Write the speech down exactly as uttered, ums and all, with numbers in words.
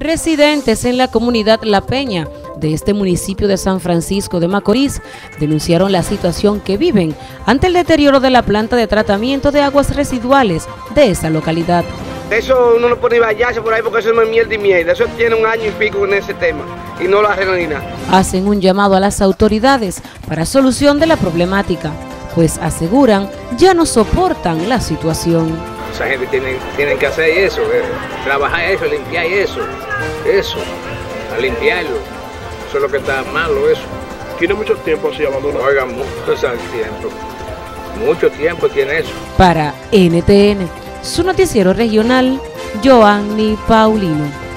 Residentes en la comunidad La Peña de este municipio de San Francisco de Macorís denunciaron la situación que viven ante el deterioro de la planta de tratamiento de aguas residuales de esa localidad. Eso uno no puede bañarse por ahí porque eso no es miel de miel, eso tiene un año y pico en ese tema y no lo arreglan ni nada. Hacen un llamado a las autoridades para solución de la problemática, pues aseguran ya no soportan la situación. Esa gente tiene, tienen que hacer eso, eh, trabajar eso, limpiar eso, eso, a limpiarlo. Eso es lo que está malo, eso. Tiene mucho tiempo así abandonado. Oigan, mucho tiempo, mucho tiempo tiene eso. Para N T N, su noticiero regional, Joanny Paulino.